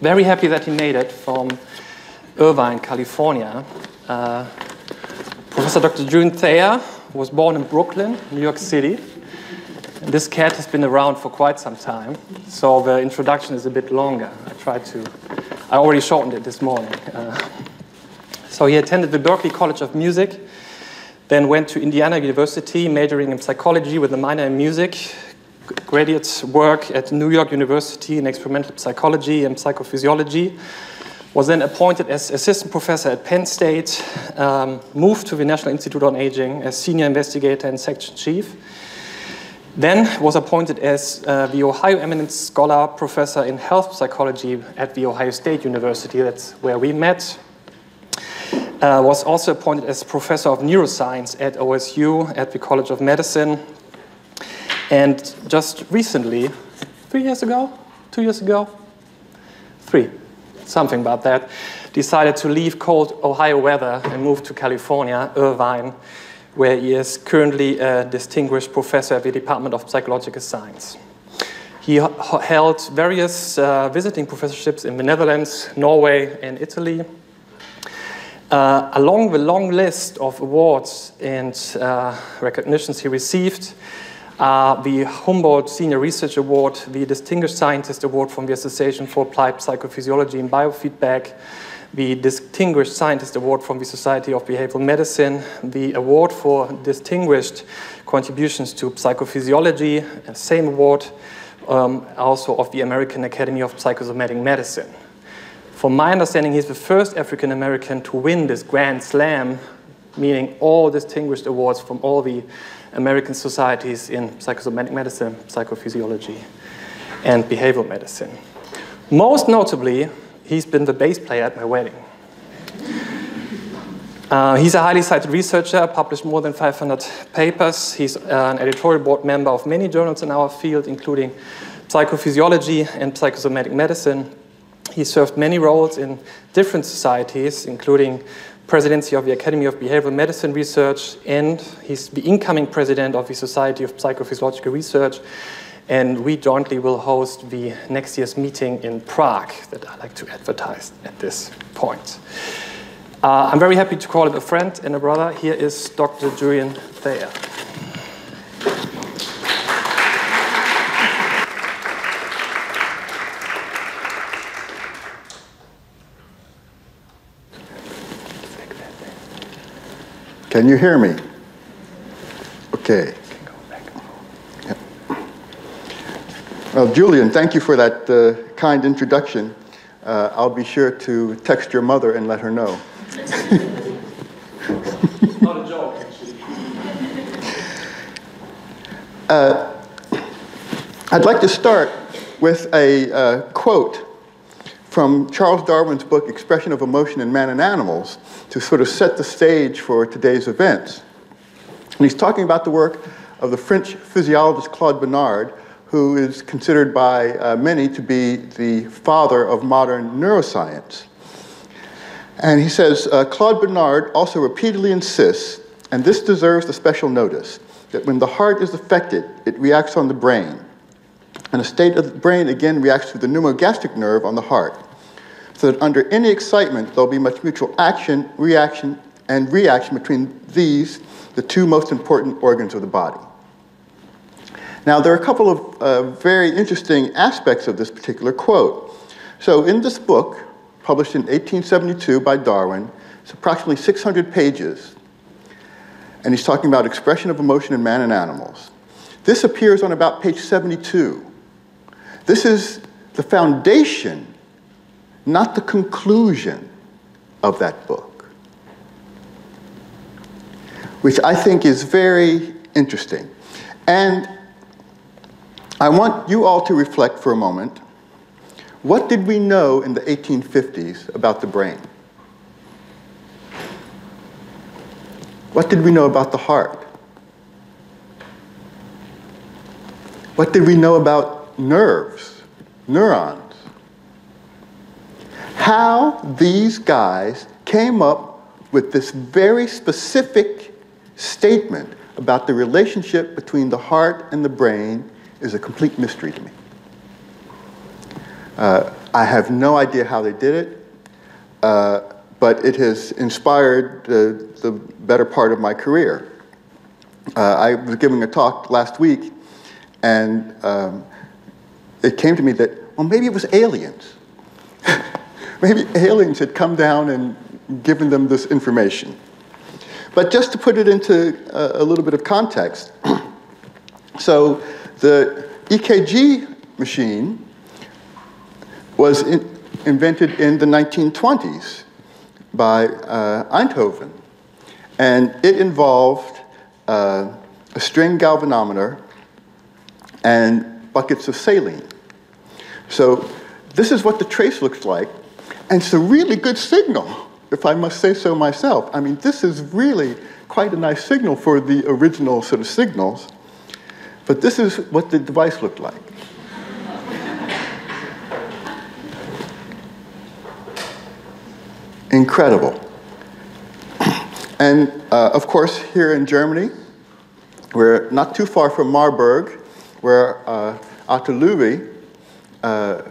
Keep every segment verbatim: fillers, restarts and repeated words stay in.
Very happy that he made it from Irvine, California. Uh, Professor Doctor June Thayer was born in Brooklyn, New York City. And this cat has been around for quite some time, so the introduction is a bit longer. I tried to, I already shortened it this morning. Uh, so he attended the Berklee College of Music, then went to Indiana University, majoring in psychology with a minor in music, graduate work at New York University in experimental psychology and psychophysiology, was then appointed as assistant professor at Penn State, um, moved to the National Institute on Aging as senior investigator and section chief, then was appointed as uh, the Ohio Eminence Scholar Professor in Health Psychology at The Ohio State University, that's where we met. Uh, was also appointed as Professor of Neuroscience at O S U at the College of Medicine. And just recently, three years ago, two years ago, three, something about that, decided to leave cold Ohio weather and move to California, Irvine, where he is currently a distinguished professor at the Department of Psychological Science. He held various uh, visiting professorships in the Netherlands, Norway, and Italy. Uh, along the long list of awards and uh, recognitions he received are uh, the Humboldt Senior Research Award, the Distinguished Scientist Award from the Association for Applied Psychophysiology and Biofeedback, the Distinguished Scientist Award from the Society of Behavioral Medicine, the Award for Distinguished Contributions to Psychophysiology, the same award um, also of the American Academy of Psychosomatic Medicine. From my understanding, he's the first African American to win this Grand Slam, meaning all distinguished awards from all the American societies in psychosomatic medicine, psychophysiology, and behavioral medicine. Most notably, he's been the bass player at my wedding. Uh, he's a highly cited researcher, published more than five hundred papers. He's an editorial board member of many journals in our field, including psychophysiology and psychosomatic medicine. He served many roles in different societies, including presidency of the Academy of Behavioral Medicine Research, and he's the incoming president of the Society of Psychophysiological Research, and we jointly will host the next year's meeting in Prague that I like to advertise at this point. Uh, I'm very happy to call him a friend and a brother. Here is Doctor Julian Thayer. Can you hear me? Okay. Yeah. Well, Julian, thank you for that uh, kind introduction. Uh, I'll be sure to text your mother and let her know. Not a joke, actually. Uh, I'd like to start with a uh, quote from Charles Darwin's book, Expression of Emotion in Man and Animals, to sort of set the stage for today's events. And he's talking about the work of the French physiologist Claude Bernard, who is considered by uh, many to be the father of modern neuroscience. And he says, uh, Claude Bernard also repeatedly insists, and this deserves the special notice, that when the heart is affected, it reacts on the brain. And a state of the brain again reacts to the pneumogastric nerve on the heart, so that under any excitement, there'll be much mutual action, reaction, and reaction between these, the two most important organs of the body. Now, there are a couple of uh, very interesting aspects of this particular quote. So in this book, published in eighteen seventy-two by Darwin, it's approximately six hundred pages, and he's talking about expression of emotion in man and animals. This appears on about page seventy-two. This is the foundation, not the conclusion of that book, which I think is very interesting. And I want you all to reflect for a moment. What did we know in the eighteen fifties about the brain? What did we know about the heart? What did we know about nerves, neurons? How these guys came up with this very specific statement about the relationship between the heart and the brain is a complete mystery to me. Uh, I have no idea how they did it, uh, but it has inspired the, the better part of my career. Uh, I was giving a talk last week, and um, it came to me that, well, maybe it was aliens. Maybe aliens had come down and given them this information. But just to put it into a, a little bit of context, so the E K G machine was in, invented in the nineteen twenties by uh, Einthoven, and it involved uh, a string galvanometer and buckets of saline. So this is what the trace looks like, and it's a really good signal, if I must say so myself. I mean, this is really quite a nice signal for the original sort of signals, but this is what the device looked like. Incredible. And uh, of course, here in Germany, we're not too far from Marburg, where uh, Otto Luehwe uh,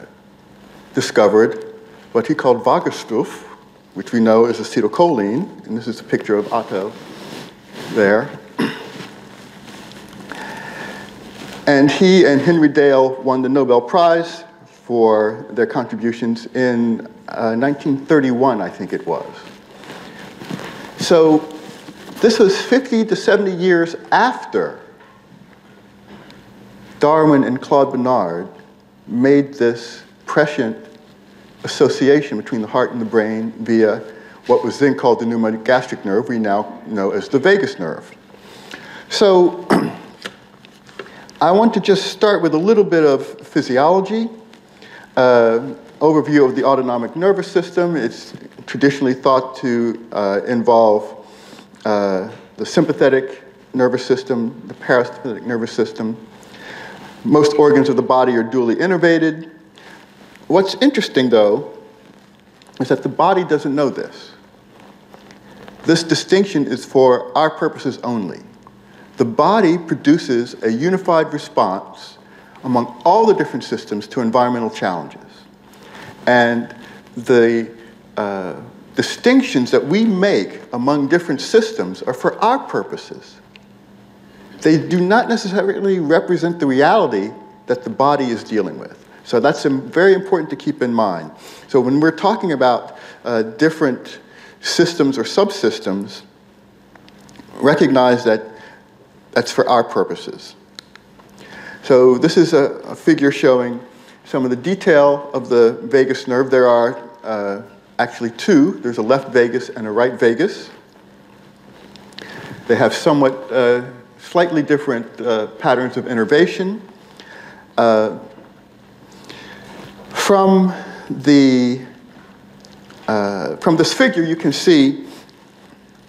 discovered what he called Wagestuf, which we know is acetylcholine, and this is a picture of Otto there. And he and Henry Dale won the Nobel Prize for their contributions in uh, nineteen thirty-one, I think it was. So this was fifty to seventy years after Darwin and Claude Bernard made this prescient association between the heart and the brain via what was then called the pneumogastric nerve, we now know as the vagus nerve. So I want to just start with a little bit of physiology, uh, overview of the autonomic nervous system. It's traditionally thought to uh, involve uh, the sympathetic nervous system, the parasympathetic nervous system. Most organs of the body are dually innervated. What's interesting, though, is that the body doesn't know this. This distinction is for our purposes only. The body produces a unified response among all the different systems to environmental challenges. And the uh, distinctions that we make among different systems are for our purposes. They do not necessarily represent the reality that the body is dealing with. So that's very important to keep in mind. So when we're talking about uh, different systems or subsystems, recognize that that's for our purposes. So this is a, a figure showing some of the detail of the vagus nerve. There are uh, actually two. There's a left vagus and a right vagus. They have somewhat uh, slightly different uh, patterns of innervation. Uh, From, the, uh, from this figure, you can see,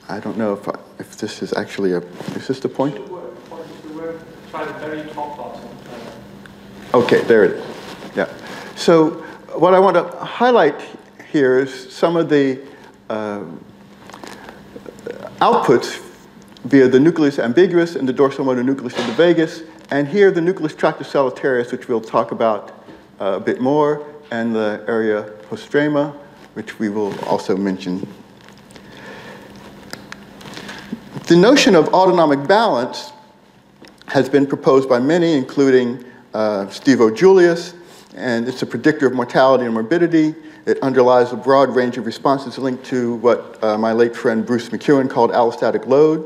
I don't know if, I, if this is actually a, is this the point? Okay, there it is, yeah. So what I want to highlight here is some of the uh, outputs via the nucleus ambiguous and the dorsal motor nucleus of the vagus, and here the nucleus tractus solitarius, which we'll talk about Uh, a bit more, and the area postrema, which we will also mention. The notion of autonomic balance has been proposed by many, including uh, Steve O. Julius, and it's a predictor of mortality and morbidity. It underlies a broad range of responses linked to what uh, my late friend Bruce McEwen called allostatic load.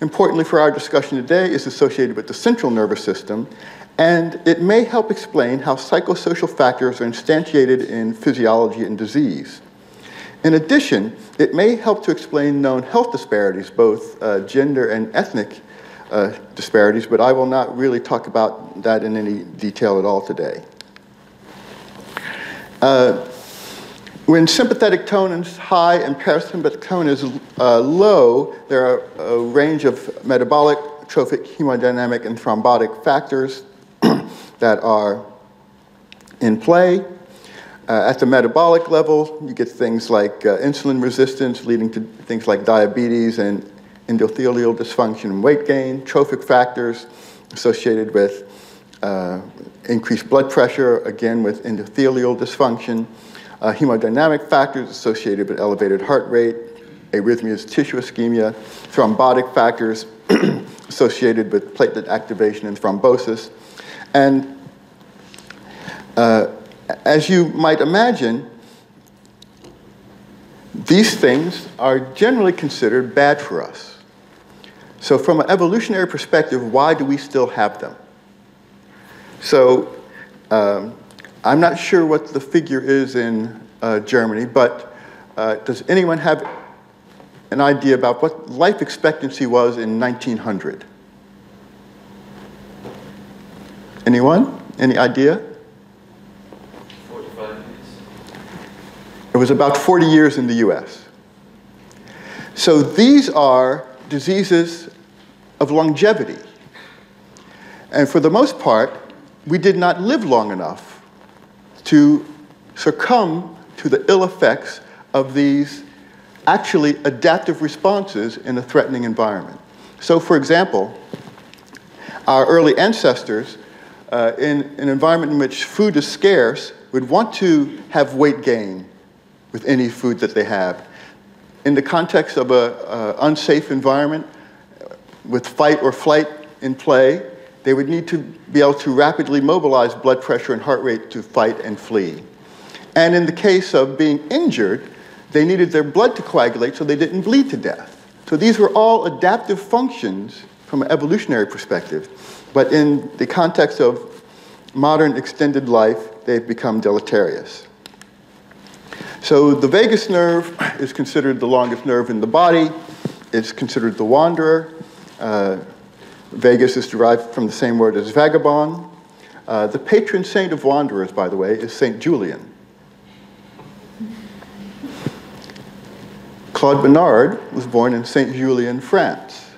Importantly for our discussion today, it's associated with the central nervous system, and it may help explain how psychosocial factors are instantiated in physiology and disease. In addition, it may help to explain known health disparities, both uh, gender and ethnic uh, disparities, but I will not really talk about that in any detail at all today. Uh, when sympathetic tone is high and parasympathetic tone is uh, low, there are a range of metabolic, trophic, hemodynamic, and thrombotic factors that are in play. Uh, at the metabolic level, you get things like uh, insulin resistance leading to things like diabetes and endothelial dysfunction and weight gain, trophic factors associated with uh, increased blood pressure, again with endothelial dysfunction, uh, hemodynamic factors associated with elevated heart rate, arrhythmias, tissue ischemia, thrombotic factors associated with platelet activation and thrombosis. And uh, as you might imagine, these things are generally considered bad for us. So from an evolutionary perspective, why do we still have them? So um, I'm not sure what the figure is in uh, Germany, but uh, does anyone have an idea about what life expectancy was in nineteen hundred? Anyone? Any idea? forty-five years. It was about forty years in the U S. So these are diseases of longevity. And for the most part, we did not live long enough to succumb to the ill effects of these actually adaptive responses in a threatening environment. So for example, our early ancestors uh, in an environment in which food is scarce would want to have weight gain with any food that they have. In the context of an unsafe environment with fight or flight in play, they would need to be able to rapidly mobilize blood pressure and heart rate to fight and flee. And in the case of being injured, they needed their blood to coagulate so they didn't bleed to death. So these were all adaptive functions from an evolutionary perspective. But in the context of modern extended life, they've become deleterious. So the vagus nerve is considered the longest nerve in the body. It's considered the wanderer. Uh, vagus is derived from the same word as vagabond. Uh, the patron saint of wanderers, by the way, is Saint Julian. Claude Bernard was born in Saint Julien, France.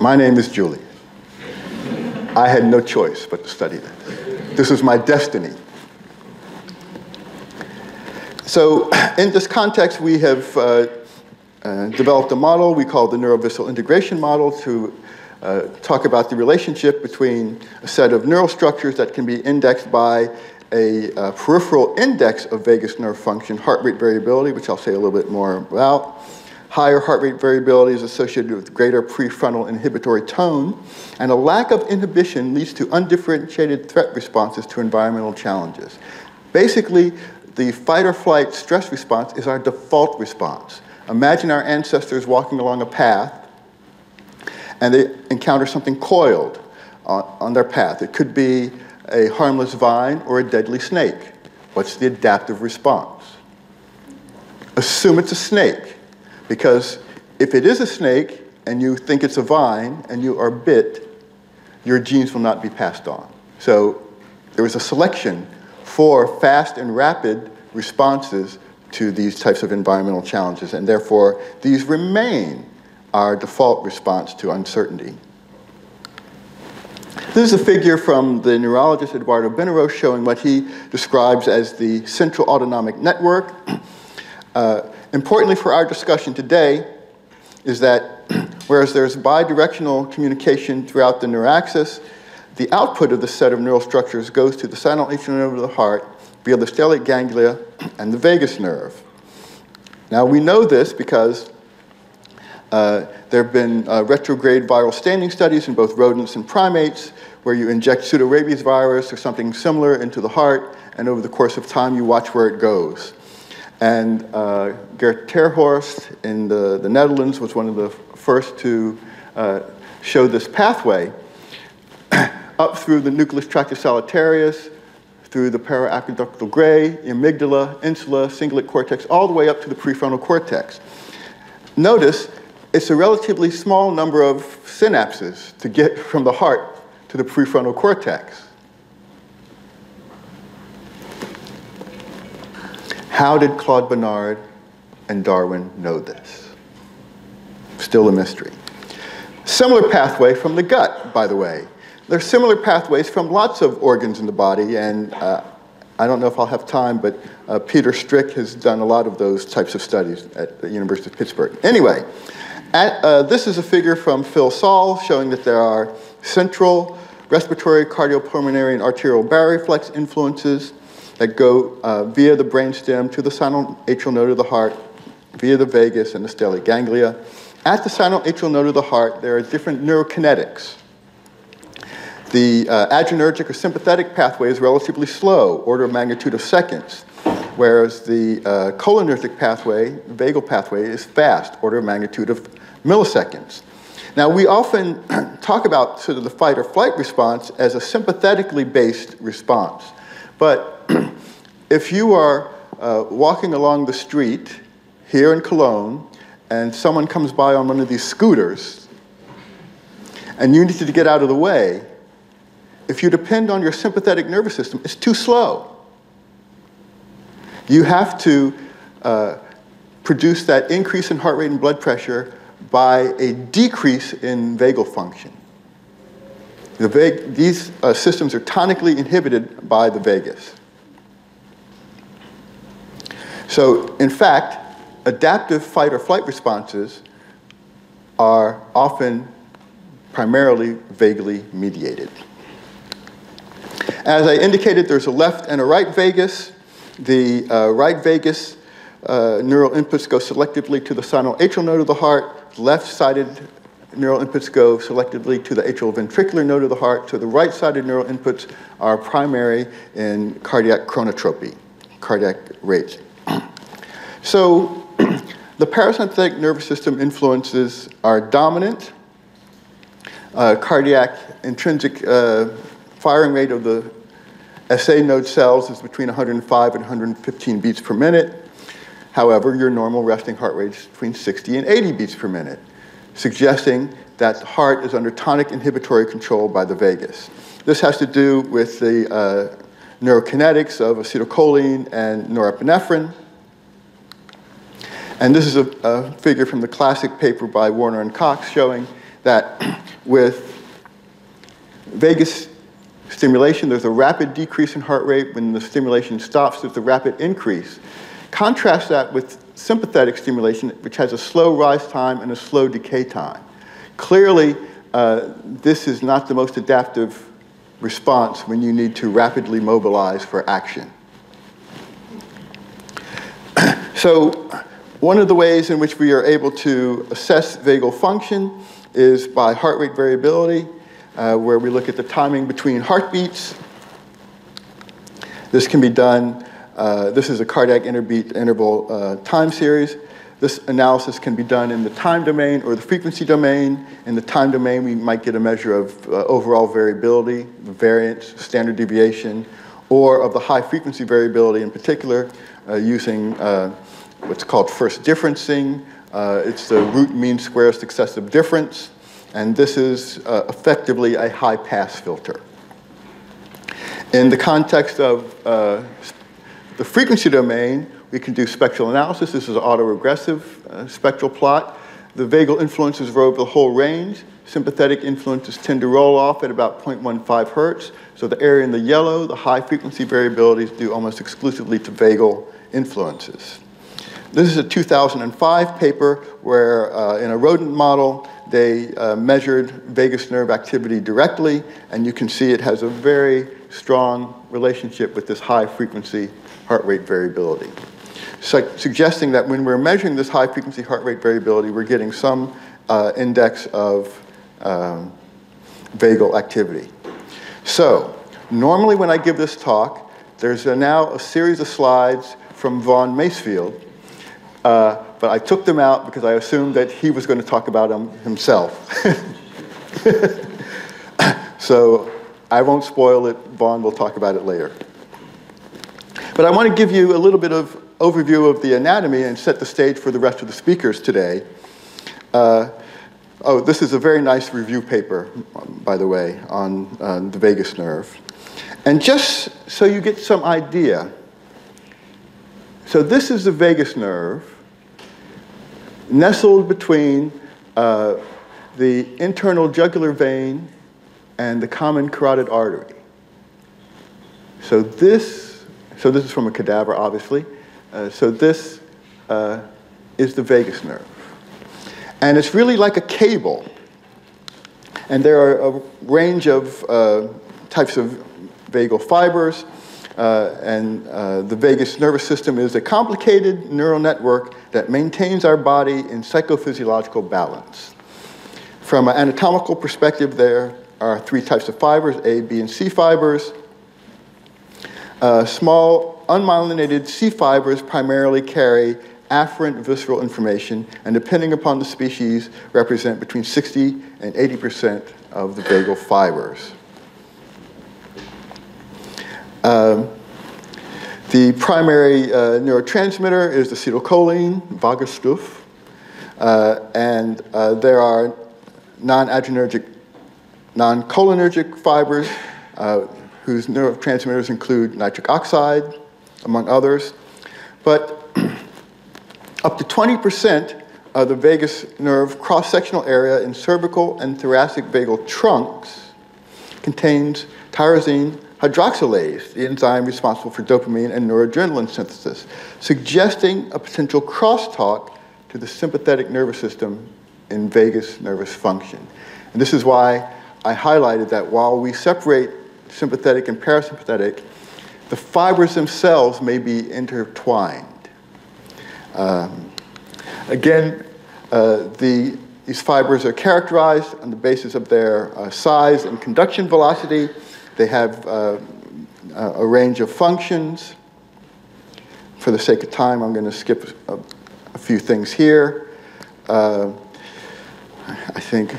My name is Julian. I had no choice but to study that. This was my destiny. So in this context, we have uh, uh, developed a model we call the neurovisceral integration model to uh, talk about the relationship between a set of neural structures that can be indexed by a uh, peripheral index of vagus nerve function, heart rate variability, which I'll say a little bit more about. Higher heart rate variability is associated with greater prefrontal inhibitory tone, and a lack of inhibition leads to undifferentiated threat responses to environmental challenges. Basically, the fight or flight stress response is our default response. Imagine our ancestors walking along a path, and they encounter something coiled on, on their path. It could be a harmless vine or a deadly snake. What's the adaptive response? Assume it's a snake, because if it is a snake and you think it's a vine and you are bit, your genes will not be passed on. So there is a selection for fast and rapid responses to these types of environmental challenges, and therefore these remain our default response to uncertainty. This is a figure from the neurologist Eduardo Benarro showing what he describes as the central autonomic network. Uh, importantly for our discussion today is that whereas there's bidirectional communication throughout the neuraxis, the output of the set of neural structures goes to the sinus atrial nerve of the heart via the stellate ganglia and the vagus nerve. Now we know this because Uh, there have been uh, retrograde viral staining studies in both rodents and primates where you inject pseudorabies virus or something similar into the heart, and over the course of time you watch where it goes. And uh, Gert Terhorst in the, the Netherlands was one of the first to uh, show this pathway up through the nucleus tractus solitarius, through the paraoculoductal gray, amygdala, insula, cingulate cortex, all the way up to the prefrontal cortex. Notice, it's a relatively small number of synapses to get from the heart to the prefrontal cortex. How did Claude Bernard and Darwin know this? Still a mystery. Similar pathway from the gut, by the way. There are similar pathways from lots of organs in the body, and uh, I don't know if I'll have time, but uh, Peter Strick has done a lot of those types of studies at the University of Pittsburgh. Anyway. At, uh, this is a figure from Phil Saul showing that there are central respiratory, cardiopulmonary, and arterial baroreflex influences that go uh, via the brainstem to the sinoatrial node of the heart, via the vagus and the stellate ganglia. At the sinoatrial node of the heart, there are different neurokinetics. The uh, adrenergic or sympathetic pathway is relatively slow, order of magnitude of seconds, whereas the uh, cholinergic pathway, vagal pathway, is fast, order of magnitude of milliseconds. Now, we often talk about sort of the fight or flight response as a sympathetically based response. But if you are uh, walking along the street here in Cologne and someone comes by on one of these scooters and you need to get out of the way, if you depend on your sympathetic nervous system, it's too slow. You have to uh, produce that increase in heart rate and blood pressure by a decrease in vagal function. The vag these uh, systems are tonically inhibited by the vagus. So, in fact, adaptive fight or flight responses are often primarily vagally mediated. As I indicated, there's a left and a right vagus. The uh, right vagus uh, neural inputs go selectively to the sinoatrial node of the heart. Left-sided neural inputs go selectively to the atrioventricular node of the heart, so the right-sided neural inputs are primary in cardiac chronotropy, cardiac rates. So the parasympathetic nervous system influences are dominant. Uh, cardiac intrinsic uh, firing rate of the S A node cells is between one hundred five and one hundred fifteen beats per minute. However, your normal resting heart rate is between sixty and eighty beats per minute, suggesting that the heart is under tonic inhibitory control by the vagus. This has to do with the uh, neurokinetics of acetylcholine and norepinephrine. And this is a, a figure from the classic paper by Warner and Cox showing that with vagus stimulation, there's a rapid decrease in heart rate. When the stimulation stops, there's a rapid increase. Contrast that with sympathetic stimulation, which has a slow rise time and a slow decay time. Clearly, uh, this is not the most adaptive response when you need to rapidly mobilize for action. So, one of the ways in which we are able to assess vagal function is by heart rate variability, uh, where we look at the timing between heartbeats. This can be done. Uh, this is a cardiac interbeat interval uh, time series. This analysis can be done in the time domain or the frequency domain. In the time domain, we might get a measure of uh, overall variability, variance, standard deviation, or of the high frequency variability in particular uh, using uh, what's called first differencing. Uh, it's the root mean square successive difference. And this is uh, effectively a high pass filter. In the context of uh, the frequency domain, we can do spectral analysis. This is an autoregressive uh, spectral plot. The vagal influences roll over the whole range. Sympathetic influences tend to roll off at about zero point one five hertz. So the area in the yellow, the high frequency variability is due almost exclusively to vagal influences. This is a two thousand five paper where uh, in a rodent model, they uh, measured vagus nerve activity directly, and you can see it has a very strong relationship with this high frequency heart rate variability. So, suggesting that when we're measuring this high frequency heart rate variability, we're getting some uh, index of um, vagal activity. So, normally when I give this talk, there's a now a series of slides from Vaughn Macefield, uh, but I took them out because I assumed that he was going to talk about them himself. So, I won't spoil it. Vaughn will talk about it later. But I want to give you a little bit of overview of the anatomy and set the stage for the rest of the speakers today. Uh, oh, this is a very nice review paper, by the way, on uh, the vagus nerve. And just so you get some idea, so this is the vagus nerve nestled between uh, the internal jugular vein and the common carotid artery. So this, so this is from a cadaver, obviously. Uh, so this uh, is the vagus nerve. And it's really like a cable. And there are a range of uh, types of vagal fibers, uh, and uh, the vagus nervous system is a complicated neural network that maintains our body in psychophysiological balance. From an anatomical perspective, there are three types of fibers, A, B, and C fibers. Uh, small, unmyelinated C fibers primarily carry afferent visceral information, and depending upon the species, represent between sixty and eighty percent of the vagal fibers. Um, the primary uh, neurotransmitter is acetylcholine, Vagusstoff, uh, and uh, there are non-adrenergic, non-cholinergic fibers, uh, whose neurotransmitters include nitric oxide, among others, but up to twenty percent of the vagus nerve cross-sectional area in cervical and thoracic vagal trunks contains tyrosine hydroxylase, the enzyme responsible for dopamine and noradrenaline synthesis, suggesting a potential crosstalk to the sympathetic nervous system in vagus nervous function. And this is why I highlighted that while we separate sympathetic and parasympathetic, the fibers themselves may be intertwined. Um, again, uh, the, these fibers are characterized on the basis of their uh, size and conduction velocity. They have uh, a range of functions. For the sake of time, I'm going to skip a, a few things here. Uh, I think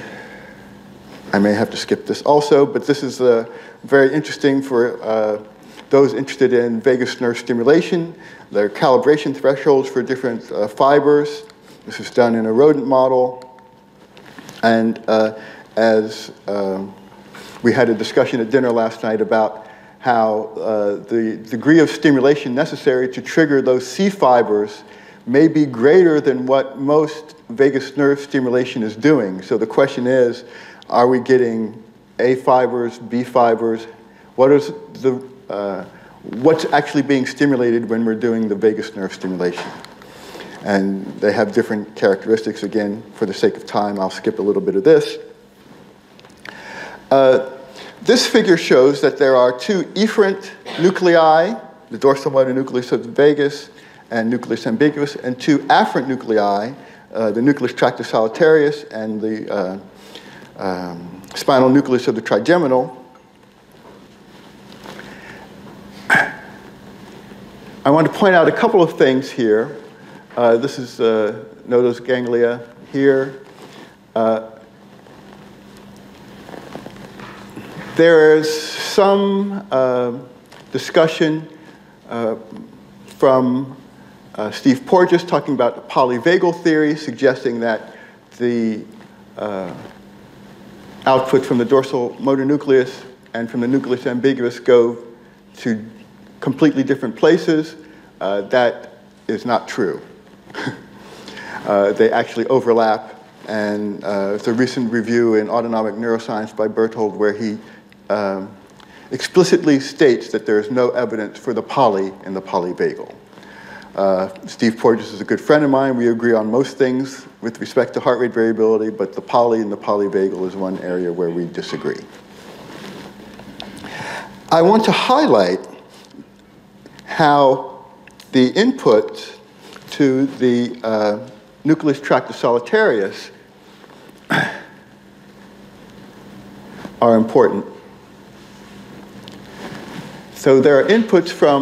I may have to skip this also, but this is uh, very interesting for uh, those interested in vagus nerve stimulation. There are calibration thresholds for different uh, fibers. This is done in a rodent model. And uh, as um, we had a discussion at dinner last night about how uh, the degree of stimulation necessary to trigger those C fibers may be greater than what most vagus nerve stimulation is doing. So the question is, are we getting A fibers, B fibers? What is the Uh, what's actually being stimulated when we're doing the vagus nerve stimulation? And they have different characteristics. Again, for the sake of time, I'll skip a little bit of this. Uh, this figure shows that there are two efferent nuclei, the dorsal motor nucleus of the vagus and nucleus ambiguus, and two afferent nuclei, uh, the nucleus tractus solitarius and the uh, um, spinal nucleus of the trigeminal. I want to point out a couple of things here. Uh, this is uh, nodose ganglia here. Uh, there is some uh, discussion uh, from uh, Steve Porges talking about the polyvagal theory, suggesting that the uh, output from the dorsal motor nucleus and from the nucleus ambiguus go to completely different places. Uh, that is not true. uh, they actually overlap, and uh, it's a recent review in Autonomic Neuroscience by Berthold where he um, explicitly states that there is no evidence for the poly and the polyvagal. Uh, Steve Porges is a good friend of mine. We agree on most things with respect to heart rate variability, but the poly and the polyvagal is one area where we disagree. I want to highlight how the input to the uh, nucleus tractus solitarius are important. So there are inputs from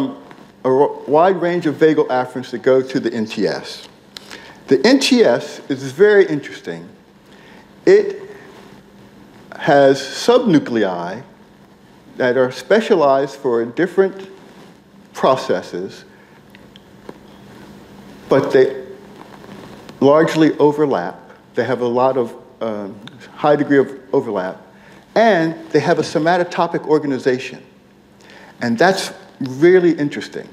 a wide range of vagal afferents that go to the N T S. The N T S is very interesting. It has subnuclei that are specialized for different processes, but they largely overlap. They have a lot of um, high degree of overlap, and they have a somatotopic organization. And that's really interesting.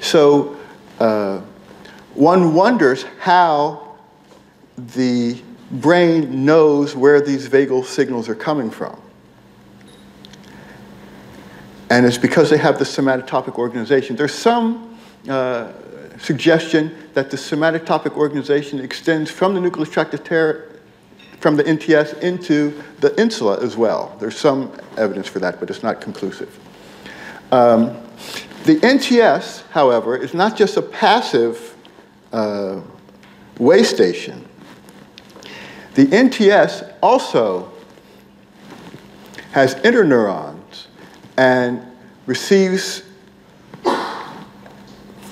So uh, one wonders how the brain knows where these vagal signals are coming from. And it's because they have the somatotopic organization. There's some uh, suggestion that the somatotopic organization extends from the nucleus tractus from the N T S into the insula as well. There's some evidence for that, but it's not conclusive. Um, the N T S, however, is not just a passive uh, way station. The N T S also has interneurons and receives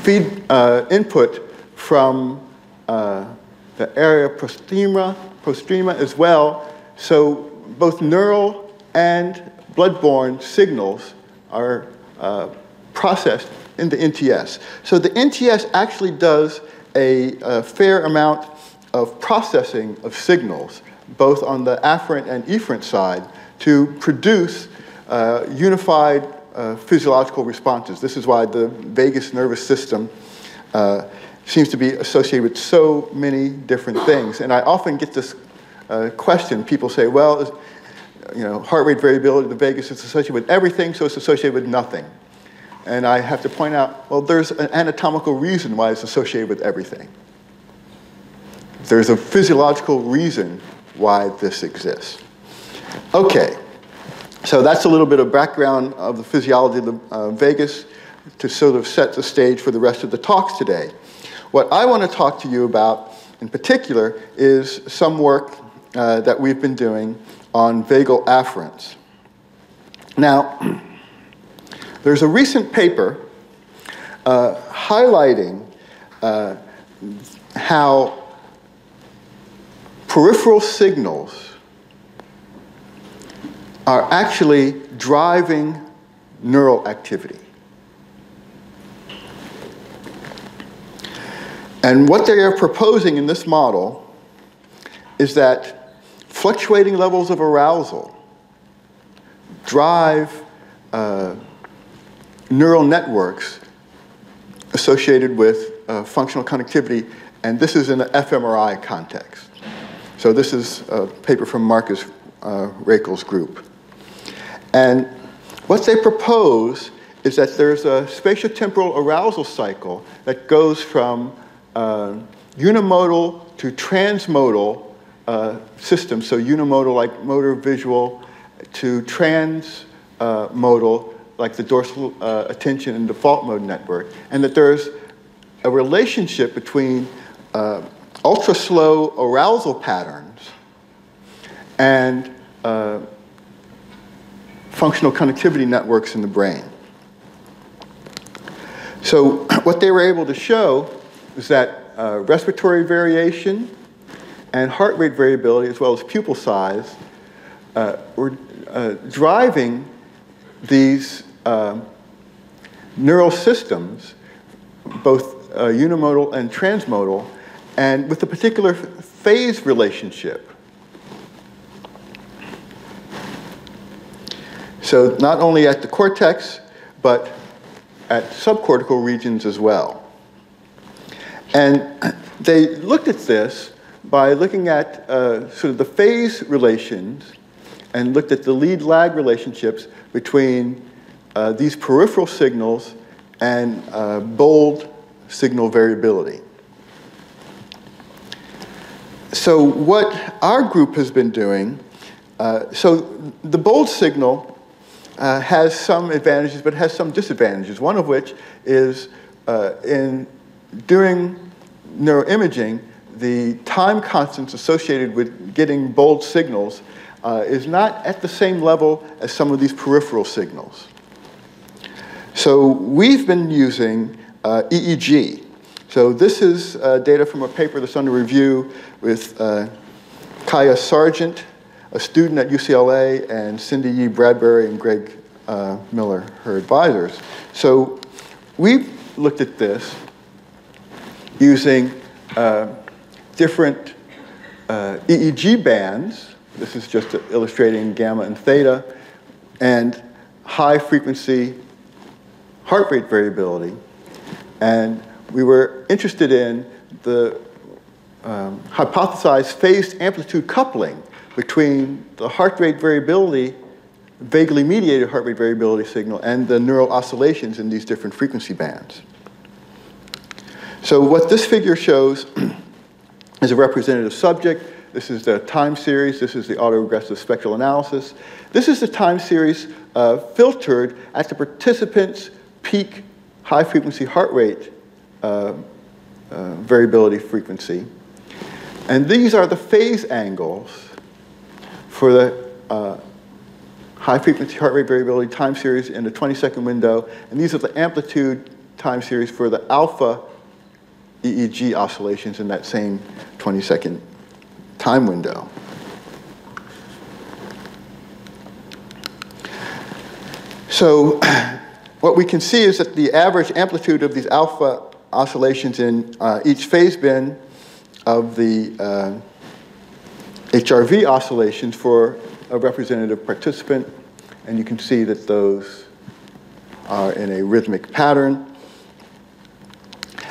feed uh, input from uh, the area postrema, postrema as well. So both neural and blood-borne signals are uh, processed in the N T S. So the N T S actually does a, a fair amount of processing of signals, both on the afferent and efferent side, to produce uh, unified uh, physiological responses. This is why the vagus nervous system uh, seems to be associated with so many different things. And I often get this uh, question. People say, well, is, you know, heart rate variability of the vagus is associated with everything, so it's associated with nothing. And I have to point out, well, there's an anatomical reason why it's associated with everything. There's a physiological reason why this exists. Okay, so that's a little bit of background of the physiology of the uh, vagus to sort of set the stage for the rest of the talks today. What I want to talk to you about in particular is some work uh, that we've been doing on vagal afferents. Now, there's a recent paper uh, highlighting uh, how peripheral signals are actually driving neural activity. And what they are proposing in this model is that fluctuating levels of arousal drive uh, neural networks associated with uh, functional connectivity, and this is in an fMRI context. So this is a paper from Marcus uh, Raichle's group. And what they propose is that there's a spatiotemporal arousal cycle that goes from uh, unimodal to transmodal uh, systems, so unimodal like motor visual to transmodal uh, like the dorsal uh, attention and default mode network, and that there's a relationship between uh, ultra-slow arousal patterns and uh, functional connectivity networks in the brain. So what they were able to show is that uh, respiratory variation and heart rate variability, as well as pupil size, uh, were uh, driving these uh, neural systems, both uh, unimodal and transmodal, and with a particular phase relationship. So not only at the cortex, but at subcortical regions as well. And they looked at this by looking at uh, sort of the phase relations and looked at the lead-lag relationships between uh, these peripheral signals and uh, bold signal variability. So what our group has been doing, uh, so the bold signal uh, has some advantages, but has some disadvantages, one of which is uh, in doing neuroimaging, the time constants associated with getting bold signals uh, is not at the same level as some of these peripheral signals. So we've been using uh, E E G. So this is uh, data from a paper that's under review with uh, Kaya Sargent, a student at U C L A, and Cindy Yee Bradbury and Greg uh, Miller, her advisors. So we've looked at this using uh, different uh, E E G bands. This is just illustrating gamma and theta, and high frequency heart rate variability. And we were interested in the um, hypothesized phased amplitude coupling between the heart rate variability, vaguely mediated heart rate variability signal, and the neural oscillations in these different frequency bands. So what this figure shows is a representative subject This is the time series. This is the autoregressive spectral analysis. This is the time series uh, filtered at the participants' peak high-frequency heart rate uh, uh, variability frequency. And these are the phase angles for the uh, high-frequency heart rate variability time series in the twenty-second window. And these are the amplitude time series for the alpha E E G oscillations in that same twenty-second time window. So what we can see is that the average amplitude of these alpha oscillations in uh, each phase bin of the uh, H R V oscillations for a representative participant, and you can see that those are in a rhythmic pattern.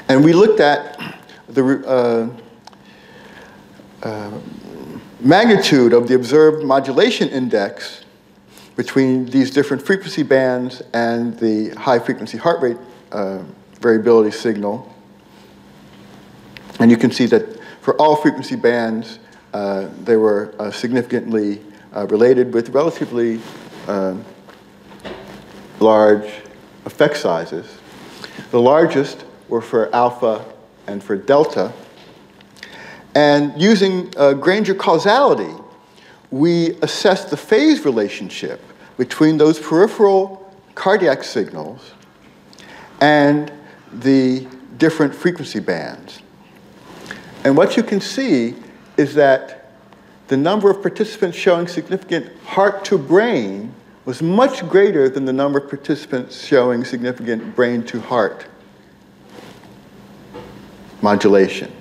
And we looked at the uh, uh, magnitude of the observed modulation index between these different frequency bands and the high-frequency heart rate uh, variability signal. And you can see that for all frequency bands, uh, they were uh, significantly uh, related with relatively uh, large effect sizes. The largest were for alpha and for delta. And using uh, Granger causality, we assessed the phase relationship between those peripheral cardiac signals and the different frequency bands. And what you can see is that the number of participants showing significant heart-to-brain was much greater than the number of participants showing significant brain-to-heart modulation,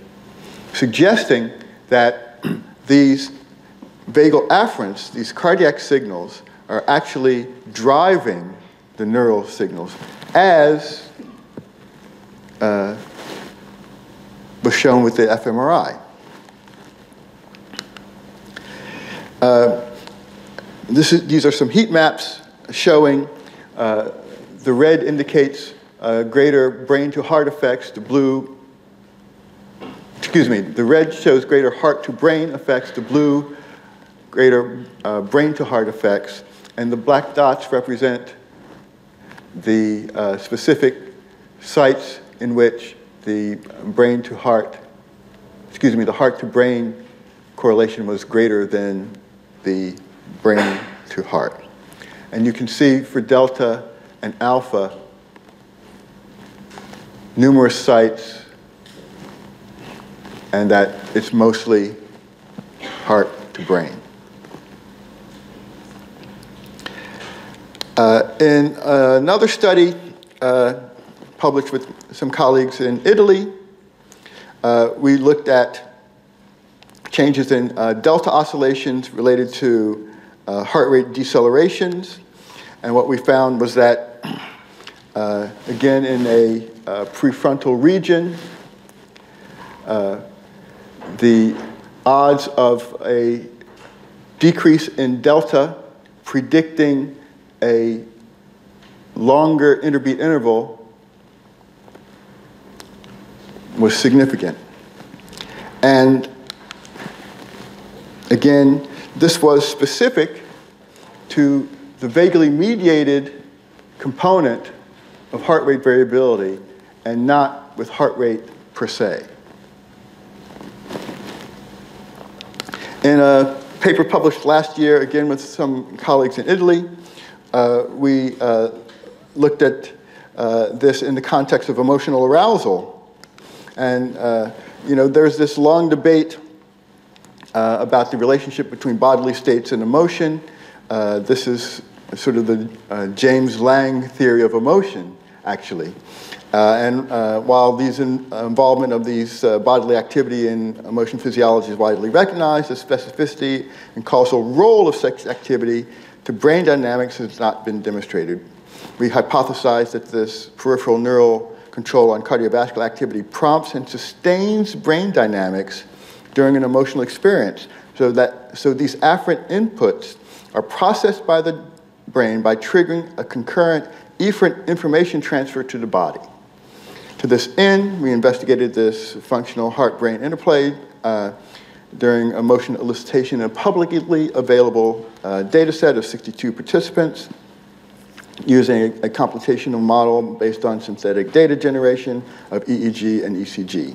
suggesting that these vagal afferents, these cardiac signals, are actually driving the neural signals, as uh, was shown with the fMRI. Uh, this is, these are some heat maps showing uh, the red indicates uh, greater brain-to-heart effects, the blue Excuse me, the red shows greater heart-to-brain effects, the blue greater uh, brain-to-heart effects, and the black dots represent the uh, specific sites in which the brain-to-heart, excuse me, the heart-to-brain correlation was greater than the brain-to-heart. And you can see for delta and alpha, numerous sites, and that it's mostly heart to brain. Uh, in uh, another study uh, published with some colleagues in Italy, uh, we looked at changes in uh, delta oscillations related to uh, heart rate decelerations. And what we found was that, uh, again, in a uh, prefrontal region, uh, the odds of a decrease in delta predicting a longer interbeat interval was significant. And again, this was specific to the vagally mediated component of heart rate variability and not with heart rate per se. In a paper published last year, again with some colleagues in Italy, uh, we uh, looked at uh, this in the context of emotional arousal. And uh, you know, there's this long debate uh, about the relationship between bodily states and emotion. Uh, this is sort of the uh, James Lange theory of emotion, actually. Uh, and uh, while these in, uh, involvement of these uh, bodily activity in emotion physiology is widely recognized, the specificity and causal role of sex activity to brain dynamics has not been demonstrated. We hypothesize that this peripheral neural control on cardiovascular activity prompts and sustains brain dynamics during an emotional experience, so that so these afferent inputs are processed by the brain by triggering a concurrent efferent information transfer to the body. To this end, we investigated this functional heart-brain interplay uh, during a motion elicitation in a publicly available uh, data set of sixty-two participants using a, a computational model based on synthetic data generation of E E G and E C G.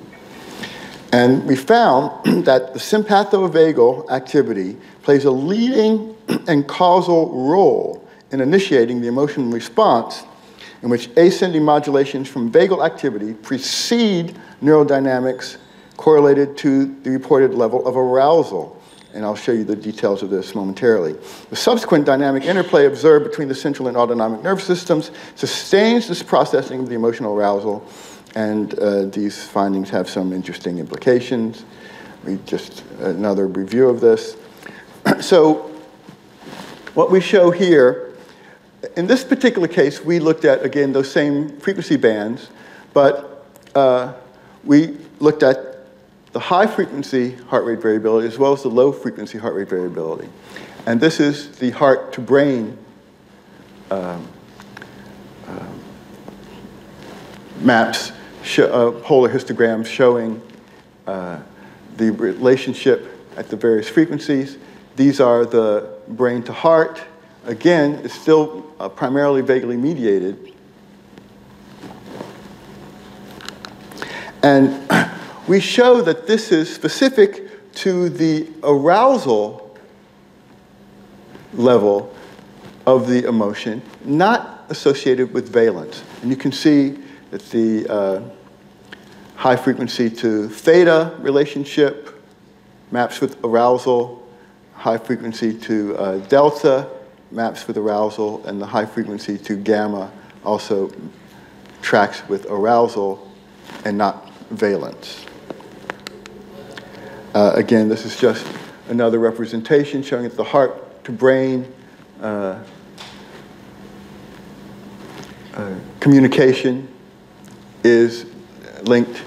And we found that the sympathovagal activity plays a leading and causal role in initiating the emotional response in which ascending modulations from vagal activity precede neurodynamics correlated to the reported level of arousal. And I'll show you the details of this momentarily. The subsequent dynamic interplay observed between the central and autonomic nervous systems sustains this processing of the emotional arousal, and uh, these findings have some interesting implications. We just, another review of this. So what we show here, in this particular case, we looked at, again, those same frequency bands, but uh, we looked at the high frequency heart rate variability as well as the low frequency heart rate variability. And this is the heart to brain um, uh, maps, sh uh, polar histograms showing uh, the relationship at the various frequencies. These are the brain to heart. Again, it's still uh, primarily vagally mediated. And we show that this is specific to the arousal level of the emotion, not associated with valence. And you can see that the uh, high frequency to theta relationship maps with arousal, high frequency to uh, delta maps with arousal, and the high frequency to gamma also tracks with arousal and not valence. Uh, again, this is just another representation showing that the heart to brain uh, uh, communication is linked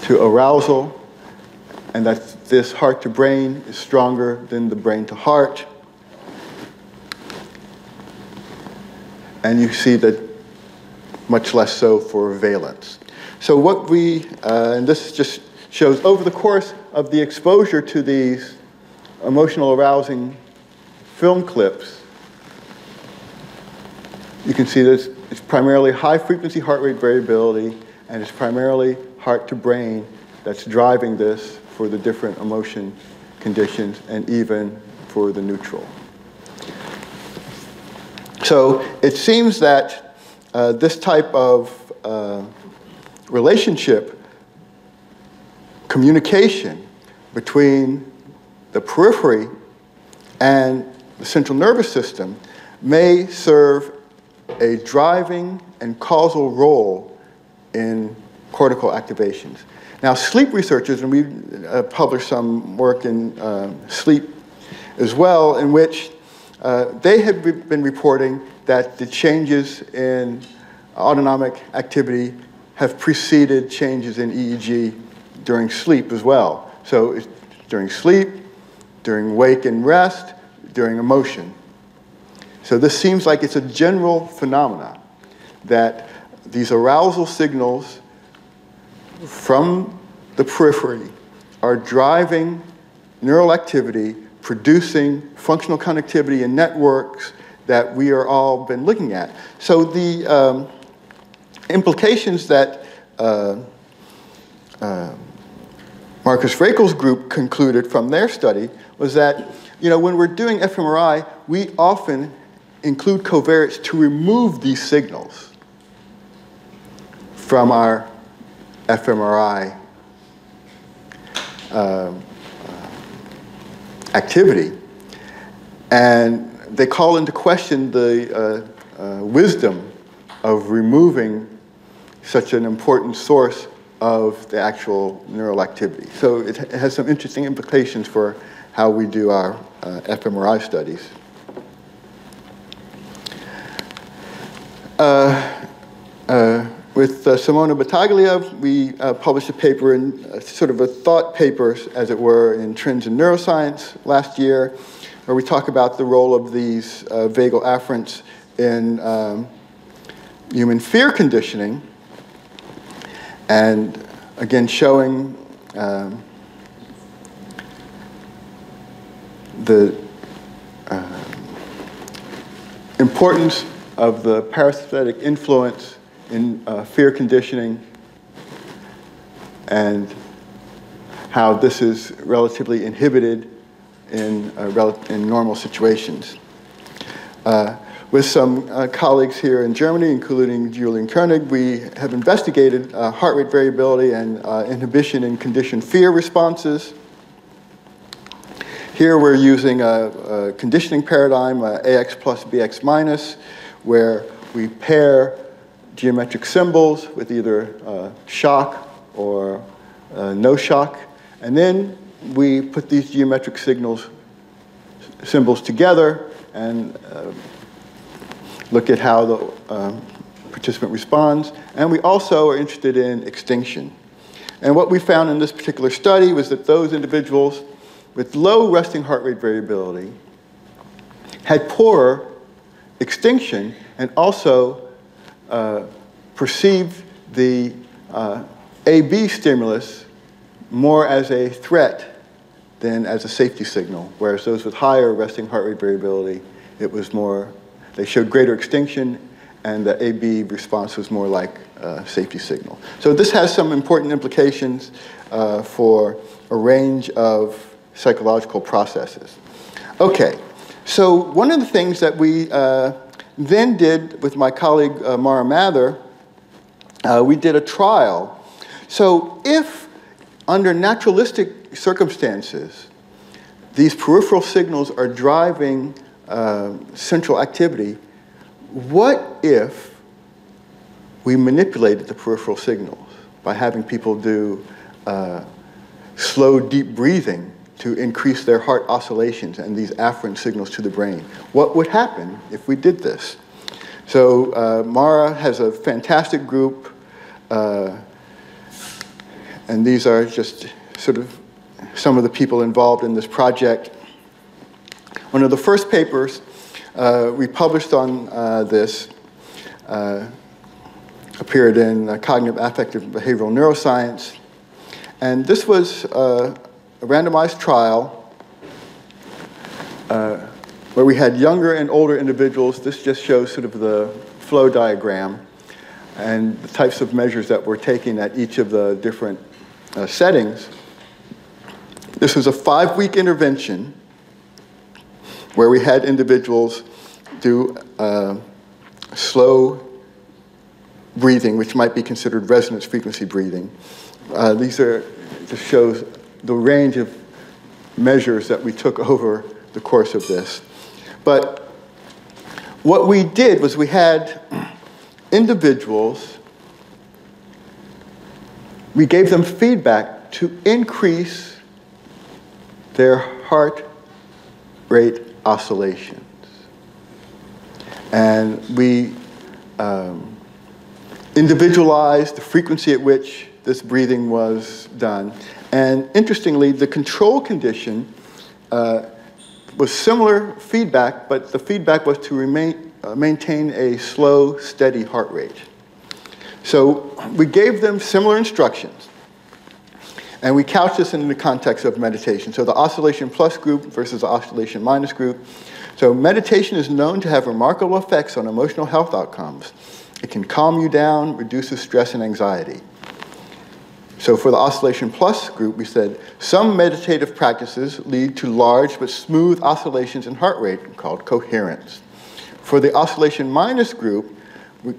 to arousal, and that this heart to brain is stronger than the brain to heart. And you see that much less so for valence. So what we, uh, and this just shows over the course of the exposure to these emotional arousing film clips, you can see that it's primarily high frequency heart rate variability, and it's primarily heart to brain that's driving this for the different emotion conditions and even for the neutral. So it seems that uh, this type of uh, relationship, communication between the periphery and the central nervous system, may serve a driving and causal role in cortical activations. Now, sleep researchers, and we uh, published some work in uh, sleep as well, in which uh, they have been reporting that the changes in autonomic activity have preceded changes in E E G during sleep as well. So it's during sleep, during wake and rest, during emotion. So this seems like it's a general phenomena that these arousal signals from the periphery are driving neural activity, producing functional connectivity in networks that we are all been looking at. So the um, implications that uh, uh, Marcus Raichle's group concluded from their study was that, you know, when we're doing fMRI, we often include covariates to remove these signals from our fMRI uh, activity. And they call into question the uh, uh, wisdom of removing such an important source of the actual neural activity. So it has some interesting implications for how we do our uh, fMRI studies. Uh, uh, with uh, Simona Battaglia, we uh, published a paper, in uh, sort of a thought paper, as it were, in Trends in Neuroscience last year, where we talk about the role of these uh, vagal afferents in um, human fear conditioning. And again, showing um, the uh, importance of the parasympathetic influence in uh, fear conditioning and how this is relatively inhibited in, uh, rel in normal situations. Uh, with some uh, colleagues here in Germany, including Julian Koenig, we have investigated uh, heart rate variability and uh, inhibition in conditioned fear responses. Here we're using a, a conditioning paradigm, uh, A X plus B X minus, where we pair geometric symbols with either uh, shock or uh, no shock, and then we put these geometric signals, symbols together and uh, look at how the um, participant responds. And we also are interested in extinction. And what we found in this particular study was that those individuals with low resting heart rate variability had poorer extinction and also uh, perceived the uh, A B stimulus more as a threat than as a safety signal, whereas those with higher resting heart rate variability, it was more, they showed greater extinction, and the A B response was more like a safety signal. So this has some important implications uh, for a range of psychological processes. Okay, so one of the things that we uh, then did with my colleague uh, Mara Mather, uh, we did a trial. So if under naturalistic circumstances, these peripheral signals are driving Uh, central activity, what if we manipulated the peripheral signals by having people do uh, slow, deep breathing to increase their heart oscillations and these afferent signals to the brain? What would happen if we did this? So uh, Mara has a fantastic group, uh, and these are just sort of some of the people involved in this project. One of the first papers uh, we published on uh, this uh, appeared in uh, Cognitive Affective Behavioral Neuroscience. And this was uh, a randomized trial uh, where we had younger and older individuals. This just shows sort of the flow diagram and the types of measures that we're taking at each of the different uh, settings. This was a five-week intervention where we had individuals do uh, slow breathing, which might be considered resonance frequency breathing. Uh, these are, this shows the range of measures that we took over the course of this. But what we did was we had individuals, we gave them feedback to increase their heart rate oscillations. And we um, individualized the frequency at which this breathing was done. And interestingly, the control condition uh, was similar feedback, but the feedback was to remain, uh, maintain a slow, steady heart rate. So we gave them similar instructions. And we couch this in the context of meditation. So the oscillation plus group versus the oscillation minus group. So meditation is known to have remarkable effects on emotional health outcomes. It can calm you down, reduces stress and anxiety. So for the oscillation plus group, we said some meditative practices lead to large but smooth oscillations in heart rate called coherence. For the oscillation minus group,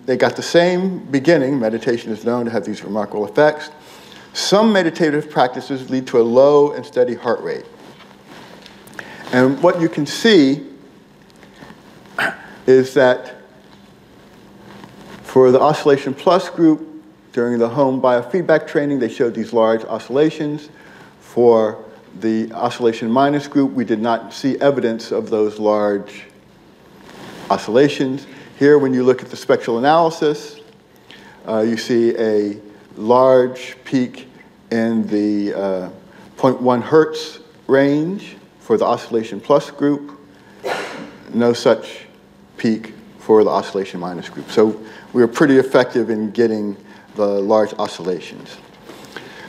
they got the same beginning. Meditation is known to have these remarkable effects. Some meditative practices lead to a low and steady heart rate. And what you can see is that for the Oscillation Plus group, during the home biofeedback training, they showed these large oscillations. For the Oscillation Minus group, we did not see evidence of those large oscillations. Here, when you look at the spectral analysis, uh, you see a large peak in the uh, zero point one hertz range for the oscillation plus group, no such peak for the oscillation minus group. So we were pretty effective in getting the large oscillations.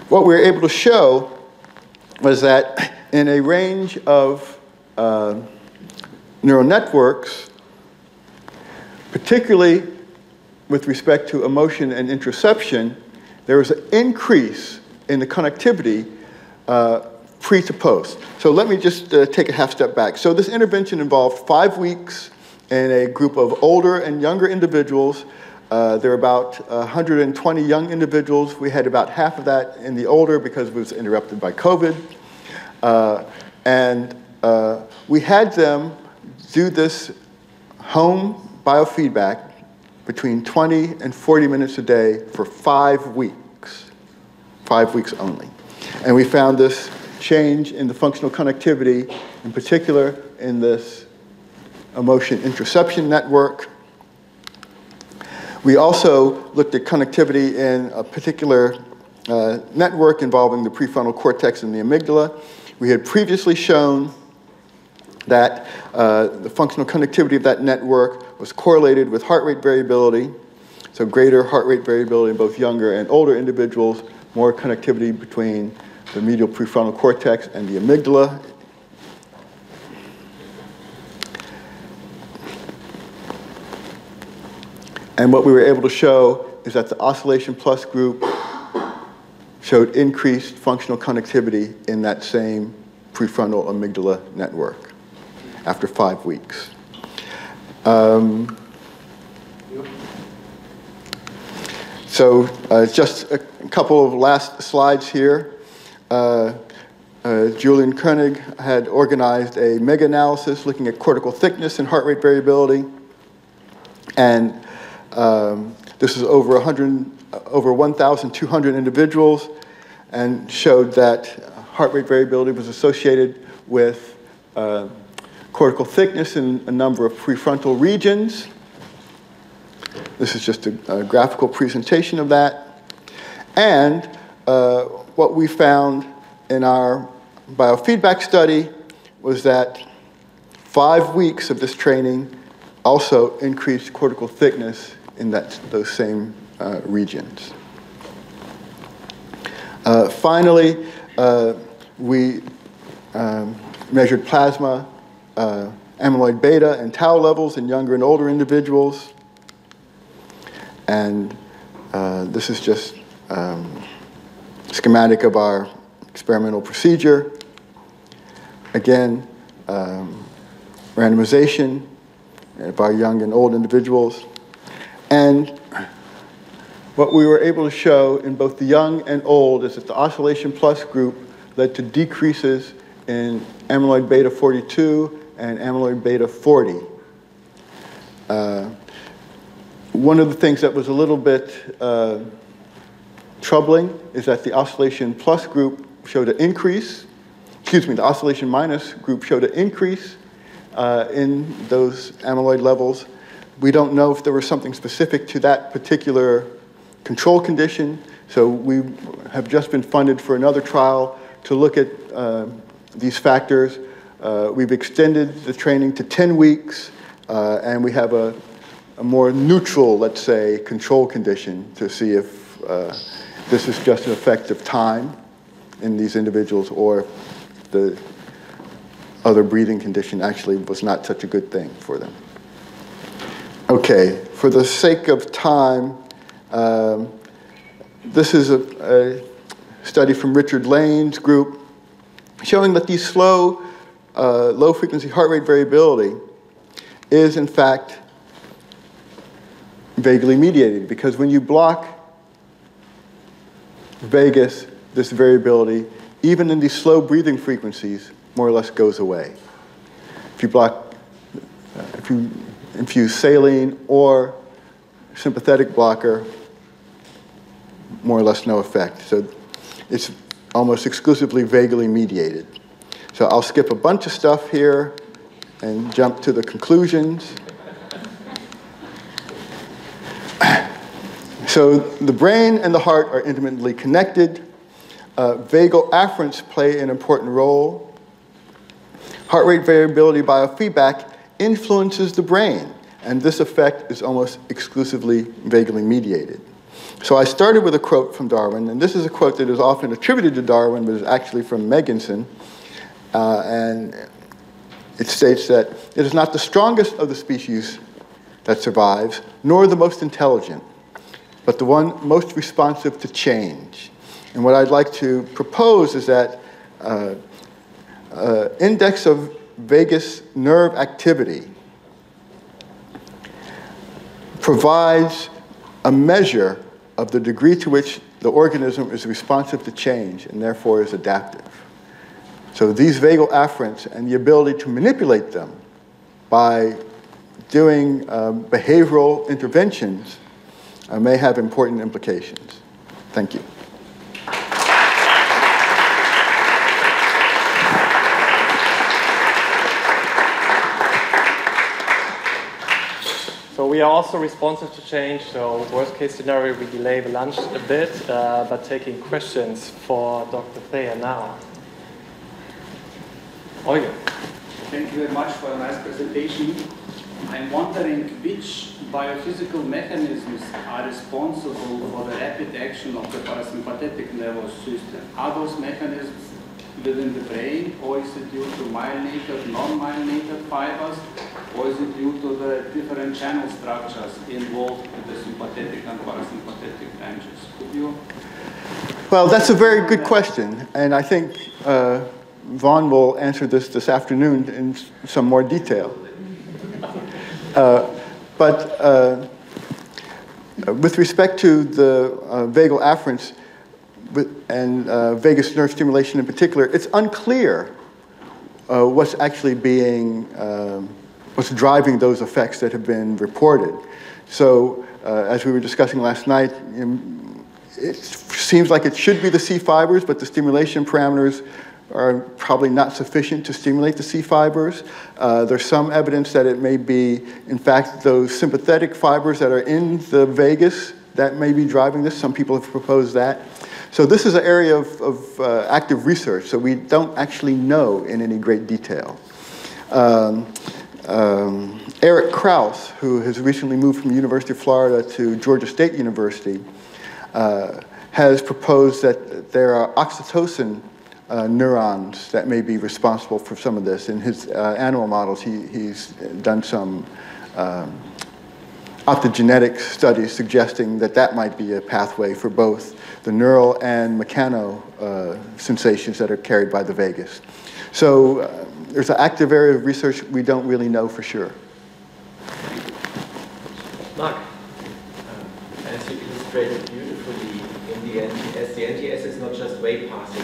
What we were able to show was that in a range of uh, neural networks, particularly with respect to emotion and interception, there is an increase in the connectivity uh, pre to post. So let me just uh, take a half step back. So this intervention involved five weeks in a group of older and younger individuals. Uh, there were about one hundred twenty young individuals. We had about half of that in the older because it was interrupted by COVID. Uh, and uh, we had them do this home biofeedback between twenty and forty minutes a day for five weeks, five weeks only. And we found this change in the functional connectivity, in particular in this emotion interception network. We also looked at connectivity in a particular uh, network involving the prefrontal cortex and the amygdala. We had previously shown that uh, the functional connectivity of that network was correlated with heart rate variability, so greater heart rate variability in both younger and older individuals, more connectivity between the medial prefrontal cortex and the amygdala. And what we were able to show is that the Oscillation Plus group showed increased functional connectivity in that same prefrontal amygdala network after five weeks. Um, so uh, just a couple of last slides here. Uh, uh, Julian Koenig had organized a mega-analysis looking at cortical thickness and heart rate variability. And Um, this is over one thousand two hundred individuals, and showed that heart rate variability was associated with uh, cortical thickness in a number of prefrontal regions. This is just a, a graphical presentation of that. And uh, what we found in our biofeedback study was that five weeks of this training also increased cortical thickness in that, those same uh, regions. Uh, finally, uh, we um, measured plasma uh, amyloid beta and tau levels in younger and older individuals. And uh, this is just um, schematic of our experimental procedure. Again, um, randomization of our young and old individuals. And what we were able to show in both the young and old is that the Oscillation Plus group led to decreases in amyloid beta forty-two and amyloid beta forty. Uh, one of the things that was a little bit uh, troubling is that the Oscillation Plus group showed an increase, excuse me, the Oscillation Minus group showed an increase Uh, in those amyloid levels. We don't know if there was something specific to that particular control condition, so we have just been funded for another trial to look at uh, these factors. Uh, we've extended the training to ten weeks, uh, and we have a, a more neutral, let's say, control condition to see if uh, this is just an effect of time in these individuals, or the other breathing condition actually was not such a good thing for them. Okay, for the sake of time, um, this is a, a study from Richard Lane's group showing that these slow, uh, low-frequency heart rate variability is, in fact, vaguely mediated, because when you block vagus, this variability, even in these slow breathing frequencies, more or less goes away. If you block, uh, if you infuse saline or sympathetic blocker, more or less no effect. So it's almost exclusively vaguely mediated. So I'll skip a bunch of stuff here and jump to the conclusions. So the brain and the heart are intimately connected. Uh, vagal afferents play an important role. Heart rate variability biofeedback influences the brain, and this effect is almost exclusively vaguely mediated. So I started with a quote from Darwin, and this is a quote that is often attributed to Darwin, but is actually from Meganson, uh, and It states that it is not the strongest of the species that survives, nor the most intelligent, but the one most responsive to change. And what I'd like to propose is that uh, uh, index of vagus nerve activity provides a measure of the degree to which the organism is responsive to change and therefore is adaptive. So these vagal afferents and the ability to manipulate them by doing um, behavioral interventions uh, may have important implications. Thank you. So we are also responsive to change, so worst case scenario, we delay the lunch a bit, uh, but taking questions for Doctor Thayer now. Olga. Thank you very much for a nice presentation. I'm wondering which biophysical mechanisms are responsible for the rapid action of the parasympathetic nervous system. Are those mechanisms within the brain, or is it due to myelinated, non-myelinated fibers, or is it due to the different channel structures involved with the sympathetic and parasympathetic branches? Could you? Well, that's a very good question, and I think uh, Vaughn will answer this this afternoon in some more detail. Uh, but uh, with respect to the uh, vagal afferents and uh, vagus nerve stimulation in particular, it's unclear uh, what's actually being, um, what's driving those effects that have been reported. So uh, as we were discussing last night, it seems like it should be the C fibers, but the stimulation parameters are probably not sufficient to stimulate the C fibers. Uh, there's some evidence that it may be, in fact, those sympathetic fibers that are in the vagus that may be driving this. Some people have proposed that. So this is an area of, of uh, active research, so we don't actually know in any great detail. Um, um, Eric Krauss, who has recently moved from the University of Florida to Georgia State University, uh, has proposed that there are oxytocin Uh, neurons that may be responsible for some of this. In his uh, animal models, he, he's done some um, optogenetic studies suggesting that that might be a pathway for both the neural and mechano uh, sensations that are carried by the vagus. So uh, there's an active area of research we don't really know for sure. Mark, um, as you illustrated beautifully, in the N T S, the N T S is not just wave passing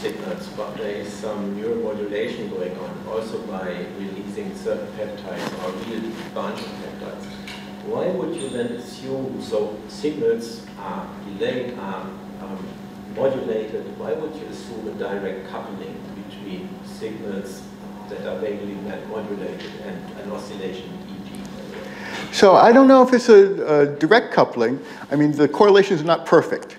signals, but there is some neuromodulation going on, also by releasing certain peptides or real bunch of peptides. Why would you then assume, so signals are delayed, are um, modulated, why would you assume a direct coupling between signals that are vaguely modulated and an oscillation, e g? So I don't know if it's a, a direct coupling. I mean, the correlations are not perfect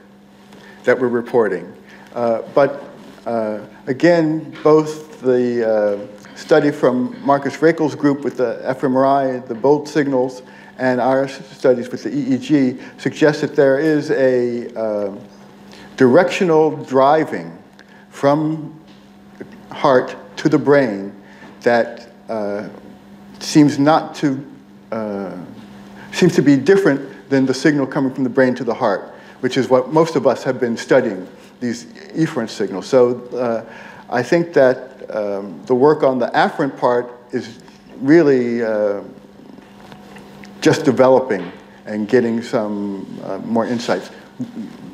that we're reporting, uh, but Uh, again, both the uh, study from Marcus Raichle's group with the fMRI, the bold signals, and our studies with the E E G suggest that there is a uh, directional driving from the heart to the brain that uh, seems not to uh, seems to be different than the signal coming from the brain to the heart, which is what most of us have been studying, these efferent signals. So uh, I think that um, the work on the afferent part is really uh, just developing and getting some uh, more insights.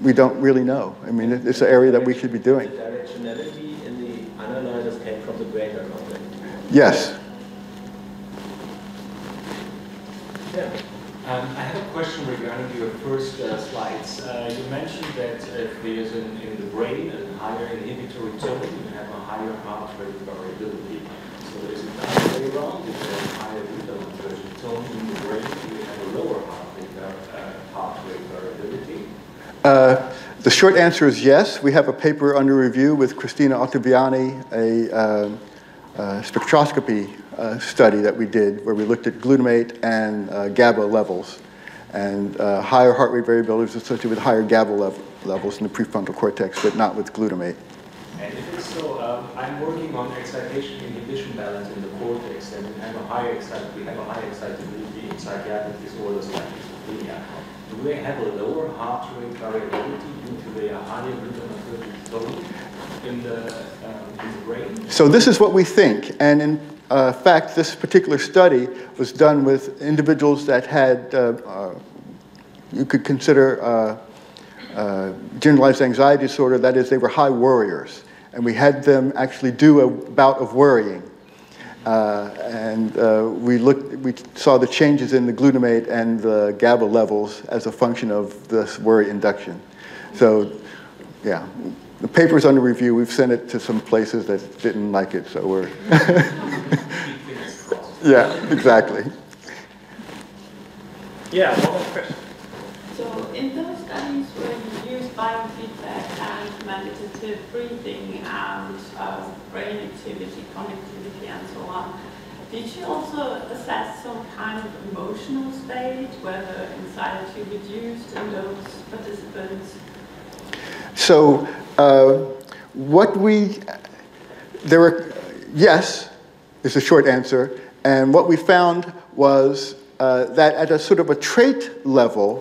We don't really know. I mean, it's an area that we should be doing. The directionality in the analyzers came from the brain or not? Yes. Yeah. Um, I have a question regarding your first uh, slides. Uh, you mentioned that if there's an, in the brain a higher inhibitory tone, you have a higher heart rate variability. So is it the other way around? If there's a higher glutaminergic tone in the brain, you have a lower heart rate, uh, heart rate variability? Uh, the short answer is yes. We have a paper under review with Christina Ottaviani, a uh, uh, spectroscopy Uh, study that we did where we looked at glutamate and uh, GABA levels, and uh, higher heart rate variability is associated with higher GABA level levels in the prefrontal cortex, but not with glutamate. And if it's so, um, I'm working on excitation inhibition balance in the cortex and have a higher excite we have a higher excitability in psychiatric disorders like schizophrenia. Do they have a lower heart rate variability due to their higher glutamatergic tone in the, um, in the brain? So this is what we think, and in uh, fact, this particular study was done with individuals that had uh, uh, you could consider uh, uh, generalized anxiety disorder. That is, they were high worriers, and we had them actually do a bout of worrying. Uh, and uh, we looked, we saw the changes in the glutamate and the GABA levels as a function of this worry induction. So, yeah, the paper's under review. We've sent it to some places that didn't like it, so we're... Yeah, exactly. Yeah, well, Chris. So in those studies when you use biofeedback and meditative breathing and uh, brain activity, connectivity, and so on, did you also assess some kind of emotional state, whether anxiety reduced in those participants? So uh, what we, there were, yes, is the short answer. And what we found was Uh, that at a sort of a trait level,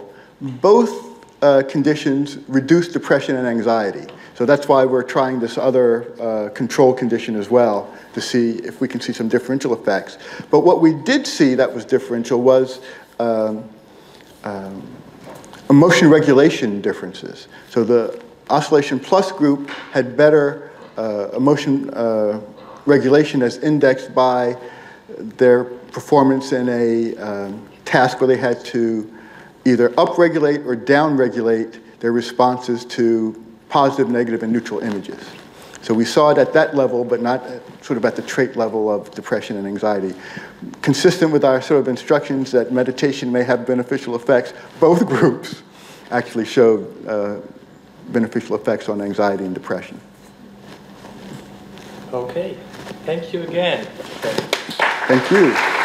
both uh, conditions reduce depression and anxiety. So that's why we're trying this other uh, control condition as well to see if we can see some differential effects. But what we did see that was differential was um, um, emotion regulation differences. So the Oscillation Plus group had better uh, emotion uh, regulation as indexed by their performance in a um, task where they had to either upregulate or downregulate their responses to positive, negative, and neutral images. So we saw it at that level, but not at, sort of at the trait level of depression and anxiety. Consistent with our sort of instructions that meditation may have beneficial effects, both groups actually showed uh, beneficial effects on anxiety and depression. Okay. Thank you again. Thank you.